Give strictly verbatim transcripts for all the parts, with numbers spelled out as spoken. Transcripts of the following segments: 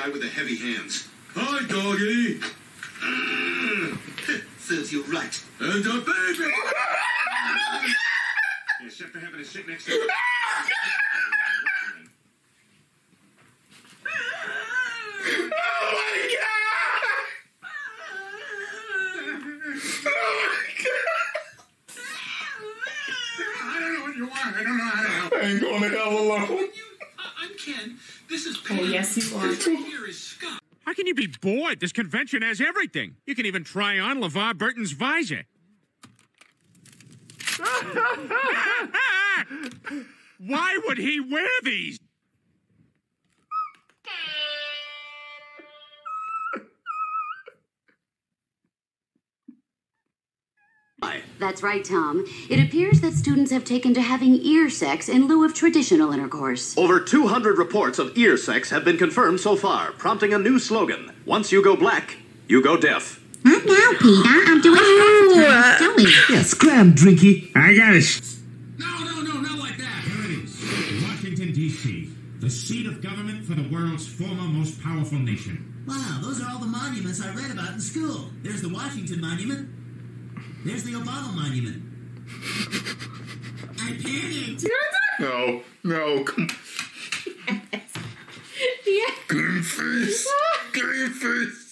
guy with the heavy hands. Hi, doggy. Says you're right. And a baby. Except for having to sit next to him. I don't know how to help. I ain't going to hell alone. I'm Ken. This is Pam. Oh, yes, he was. Here is Scott. How can you be bored? This convention has everything. You can even try on LeVar Burton's visor. Why would he wear these? That's right, Tom. It appears that students have taken to having ear sex in lieu of traditional intercourse. Over two hundred reports of ear sex have been confirmed so far, prompting a new slogan. Once you go black, you go deaf. Not now, Peter. I'm doing oh, uh, doing. Yes, clam, drinky. I got it. No, no, no, not like that. Here it is. Washington, D C, the seat of government for the world's former most powerful nation. Wow, those are all the monuments I read about in school. There's the Washington Monument. There's the Obama monument. I panicked. No, no. Yeah. Green face. Green face.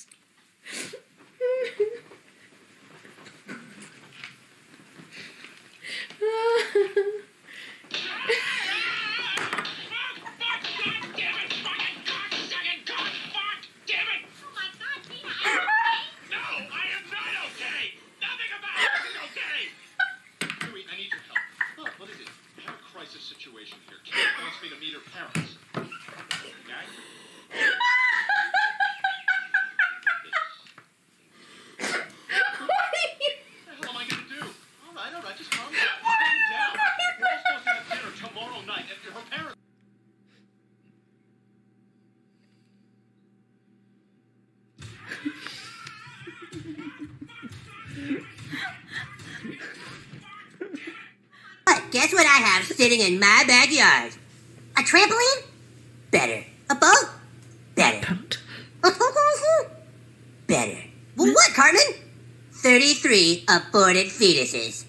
Guess what I have sitting in my backyard? A trampoline? Better. A boat? Better. A pool? Better. Well, what, Carmen? thirty-three aborted fetuses.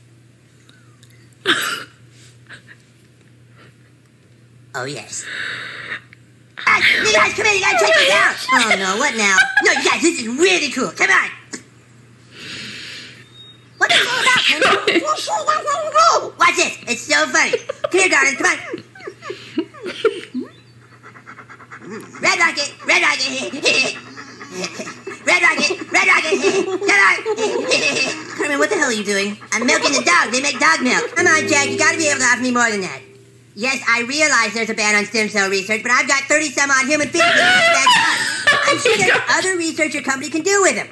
Oh, yes. Ah, you guys, come in. You guys, check this out. Oh, no, what now? No, you guys, this is really cool. Come on. What is all about, Carmen? Watch this. It's so funny. Come here, darling. Come on. Red rocket. Red rocket. Red rocket. Red rocket. Come on. Carmen, what the hell are you doing? I'm milking the dog. They make dog milk. Come on, Jack. You gotta be able to offer me more than that. Yes, I realize there's a ban on stem cell research, but I've got thirty some odd human fetuses back. I'm sure there's other research your company can do with them.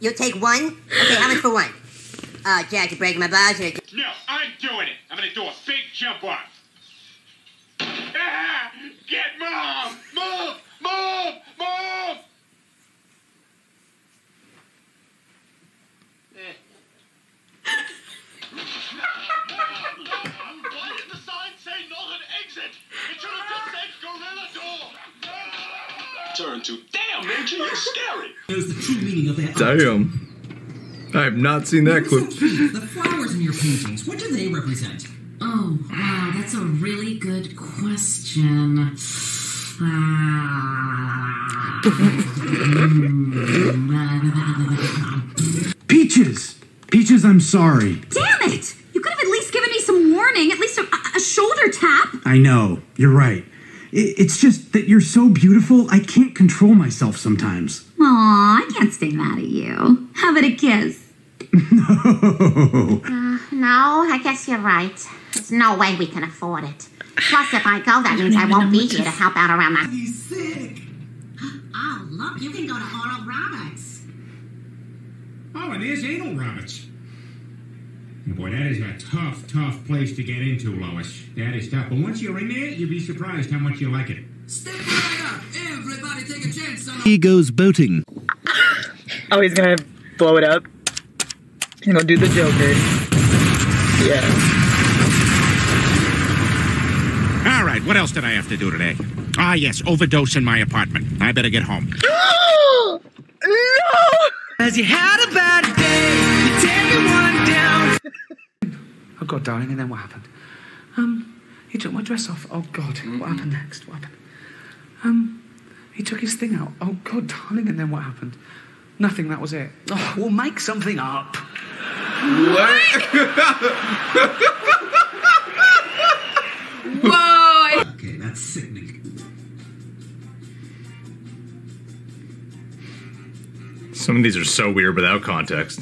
You'll take one? Okay, how much for one? Oh, Jack, you're breaking my buzzer. No, I'm doing it. I'm going to do a big jump off. Ah, get mom! Move! Move! Move! Eh. Why did the sign say not an exit? It should have just said gorilla door. Turn to damn, Major, you're scary. There's the true meaning of that. Damn. I have not seen that clip. The flowers in your paintings, what do they represent? Oh, wow, that's a really good question. Uh, Peaches! Peaches, I'm sorry. Damn it! You could have at least given me some warning, at least a, a shoulder tap. I know, you're right. It's just that you're so beautiful, I can't control myself sometimes. Aw, I can't stay mad at you. How about a kiss? No. Uh, no, I guess you're right. There's no way we can afford it. Plus, if I go, that means I won't be here to help out around my... He's sick. Oh, look, you can go to Oral Roberts. Oh, and there's Anal Roberts. Boy, that is a tough, tough place to get into, Lois. That is tough. But once you're in there, you'll be surprised how much you like it. Step right up. Everybody take a chance on... He goes boating. Oh, he's gonna blow it up. He's gonna do the Joker. Yeah. All right, what else did I have to do today? Ah, yes, overdose in my apartment. I better get home. No! As you had a bad day, you take it one down. Oh, God, darling, and then what happened? Um, he took my dress off. Oh, God, mm-hmm. What happened next? What happened? Um, he took his thing out. Oh, God, darling, and then what happened? Nothing, that was it. Oh, we'll make something up. What? Whoa! Okay, that's sickening. Some of these are so weird without context.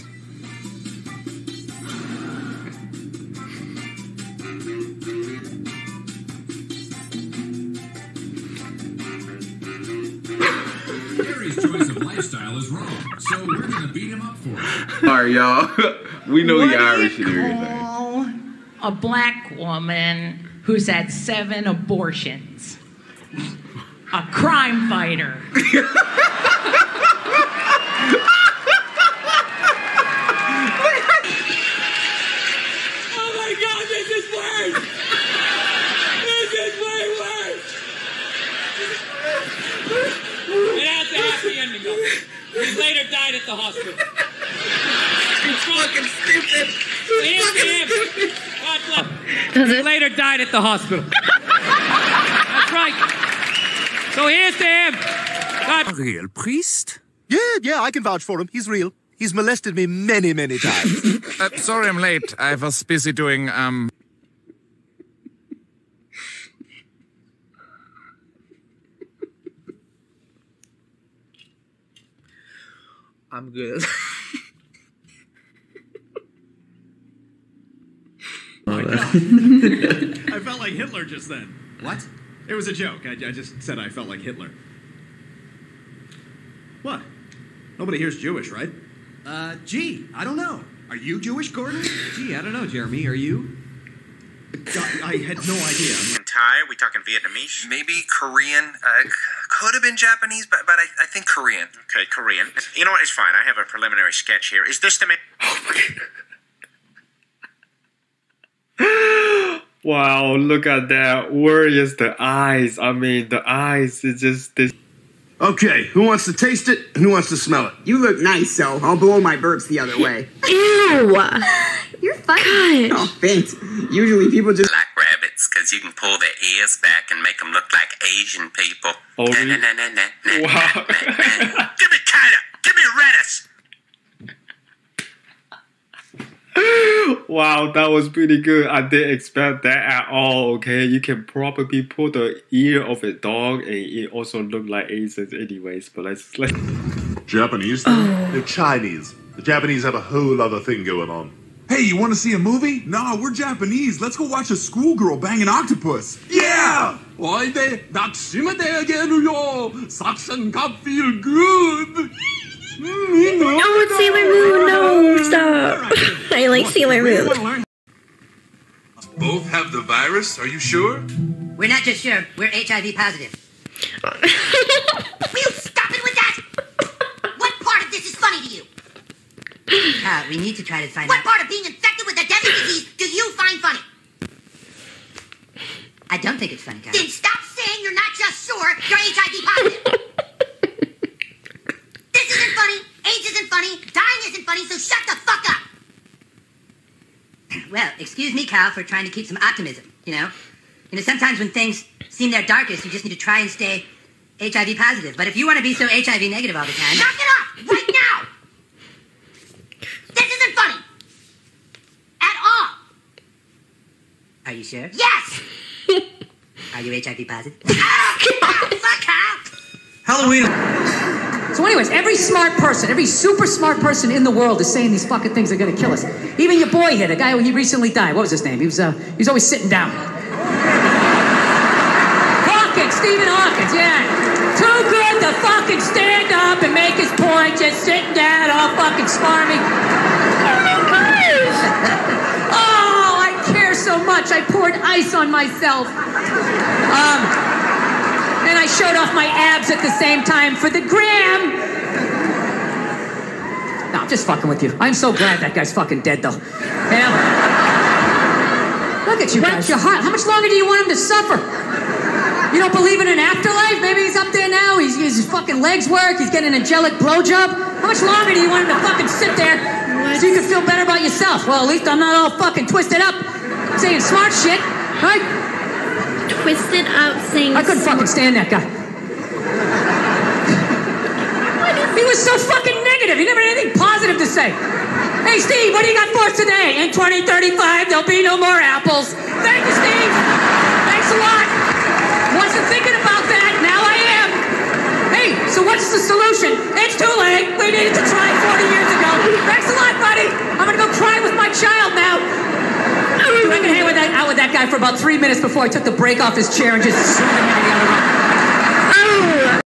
Gary's choice of lifestyle is wrong, so we're gonna beat him up for it. Alright, y'all. We know the Irish and everything. A black woman who's had seven abortions. A crime fighter. Oh my God, this is worse. This is way worse. It has a happy ending. He later died at the hospital. It's fucking stupid. It is him. Does it? Later died at the hospital. That's right. So here's to him. God. A real priest? Yeah, yeah, I can vouch for him. He's real. He's molested me many, many times. uh, sorry I'm late. I was busy doing, um... I'm good. I felt like Hitler just then. What? It was a joke. I, I just said I felt like Hitler. What? Nobody here's Jewish, right? Uh, gee, I don't know. Are you Jewish, Gordon? Gee, I don't know, Jeremy. Are you? I, I had no idea. In Thai, we talking Vietnamese? Maybe Korean. Uh, could have been Japanese, but but I, I think Korean. Okay, Korean. You know what? It's fine. I have a preliminary sketch here. Is this the man? Oh my God. Wow, look at that. Where is the eyes? I mean, the eyes is just this. Okay, who wants to taste it? Who wants to smell it? You look nice, so I'll blow my burps the other way. Ew! You're funny. Oh, thanks. Usually people just like rabbits, because you can pull their ears back and make them look like Asian people. Oh, really? Nah, nah, nah, nah, nah, wow. Nah, nah, nah. Give me kata! Give me lettuce! Wow, that was pretty good. I didn't expect that at all, okay? You can probably pull the ear of a dog and it also look like Asians anyways, but let's... let's... Japanese? The Chinese. The Japanese have a whole other thing going on. Hey, you want to see a movie? Nah, we're Japanese. Let's go watch a schoolgirl bang an octopus. Yeah! Why they... That's shima de again, yo! Sakshan can feel good! Oh, it's Sailor Moon! No, stop! I like Sailor Moon. Both have the virus? Are you sure? We're not just sure. We're H I V positive. Will you stop it with that? What part of this is funny to you? Uh, we need to try to find out. What part of being infected with a deadly disease do you find funny? I don't think it's funny, guys. Then stop saying you're not just sure you're H I V positive. This isn't funny, AIDS isn't funny, dying isn't funny, so shut the fuck up! Well, excuse me, Kyle, for trying to keep some optimism, you know? You know, sometimes when things seem their darkest, you just need to try and stay H I V positive. But if you want to be so H I V negative all the time... Knock it off! Right now! This isn't funny! At all! Are you sure? Yes! Are you H I V positive? Oh, oh, fuck off! Halloween... So anyways, every smart person, every super smart person in the world is saying these fucking things are going to kill us. Even your boy here, the guy who he recently died. What was his name? He was, uh, he was always sitting down. Hawkins, Stephen Hawkins, yeah. Too good to fucking stand up and make his point, just sitting down, all fucking smarmy. Oh, I care so much. I poured ice on myself. Um... And I showed off my abs at the same time for the gram. No, I'm just fucking with you. I'm so glad that guy's fucking dead, though. Yeah. Look at you guys. You're hot. How much longer do you want him to suffer? You don't believe in an afterlife? Maybe he's up there now, he's, his fucking legs work, he's getting an angelic blowjob. How much longer do you want him to fucking sit there so you can feel better about yourself? Well, at least I'm not all fucking twisted up saying smart shit, right? Twisted up saying I couldn't fucking stand that guy. He was so fucking negative, he never had anything positive to say. Hey, Steve, what do you got for us today? In twenty thirty-five, there'll be no more apples. Thank you, Steve. Thanks a lot. Wasn't thinking about that. Now I am. Hey, so what's the solution? It's too late. We needed to try forty years ago. Thanks a lot, buddy. I'm going to go cry with my child now. Dude, I can hang with that, out with that guy for about three minutes before I took the brake off his chair and just threw him into the other room.